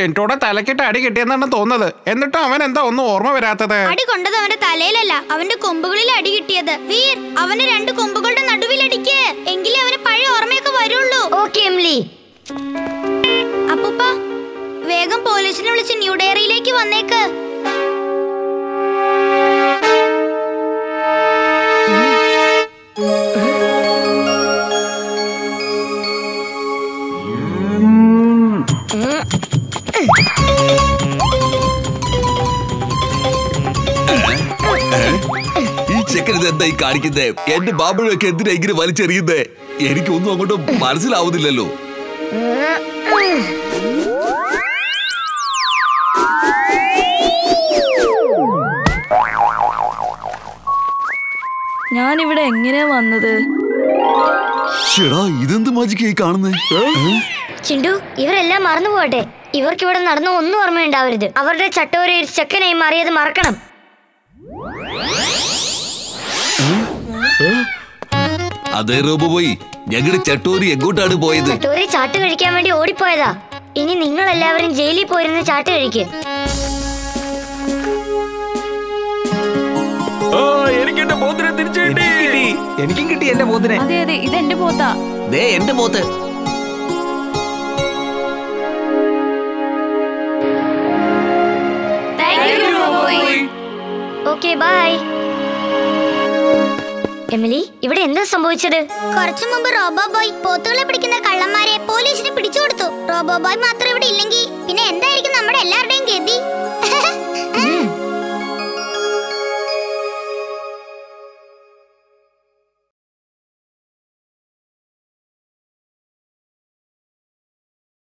ചെറ്റോടെ തലക്കിട്ട് അടി കിട്ടിയെന്നാണ് തോന്നുന്നത്. എന്നിട്ട് അവൻ എന്താ ഒന്നും ഓർമ്മ വരാത്തത്? അടി കൊണ്ടത് അവന്റെ തലയിലല്ല, അവന്റെ കൊമ്പുകളിൽ അടി കിട്ടിയത്. വീർ, അവന്റെ രണ്ട് കൊമ്പുകളുടെ നടുവിൽ അടിക്കേ, എങ്കിലേ അവന് പഴയ ഓർമ്മയൊക്കെ വരുള്ളൂ. Okay Emily. അപ്പൂപ്പ വേഗം പോലീസിനെ വിളിച്ച് ന്യൂഡയറിയിലേക്ക് വന്നേക്ക്. എന്റെ ബാബുഴൊക്കെ എന്തിനാ ഇങ്ങനെ വലിച്ചെറിയുന്നത്? എനിക്കൊന്നും അങ്ങോട്ട് മനസ്സിലാവുന്നില്ലല്ലോ. ഞാനിവിടെ എങ്ങനെയാ വന്നത്? ഇതെന്ത് മാജിക്കായി കാണുന്നേ ചിണ്ടു? ഇവരെല്ലാം മറന്നു പോകട്ടെ. ഇവർക്ക് ഇവിടെ നടന്ന ഒന്നും ഓർമ്മയുണ്ടാവരുത്. അവരുടെ ചട്ടോര ഒരു ചെക്കനായി മാറിയത് മറക്കണം. അതേ റോബോ പോയി, ഞങ്ങളുടെ ചട്ടോരി എങ്ങോട്ടാണ് പോയത്? ചട്ടോരി ചാട്ട് കഴിക്കാൻ വേണ്ടി ഓടിപ്പോയതാ. ഇനി നിങ്ങൾ എല്ലാവരും ജയിലിൽ പോയിരുന്ന ചാട്ട് കഴിക്കുക. എനിക്കും കിട്ടി എന്റെ പോത്തിനെ. അതെ അതെ, ഇത് എന്റെ പോത്താ. ദേ എന്റെ പോത്ത്. Okay bye. എമിലി, ഇവിടെ എന്താ സംഭവിച്ചത്? കുറച്ചു മുമ്പ് റോബോ ബോയ് പോത്തുകളെ പിടിക്കുന്ന കള്ളന്മാരെ പോലീസിന് പിടിച്ചു കൊടുത്തു. റോബോ ബോയ് മാത്രം ഇവിടെ ഇല്ലെങ്കിൽ പിന്നെ എന്തായിരിക്കും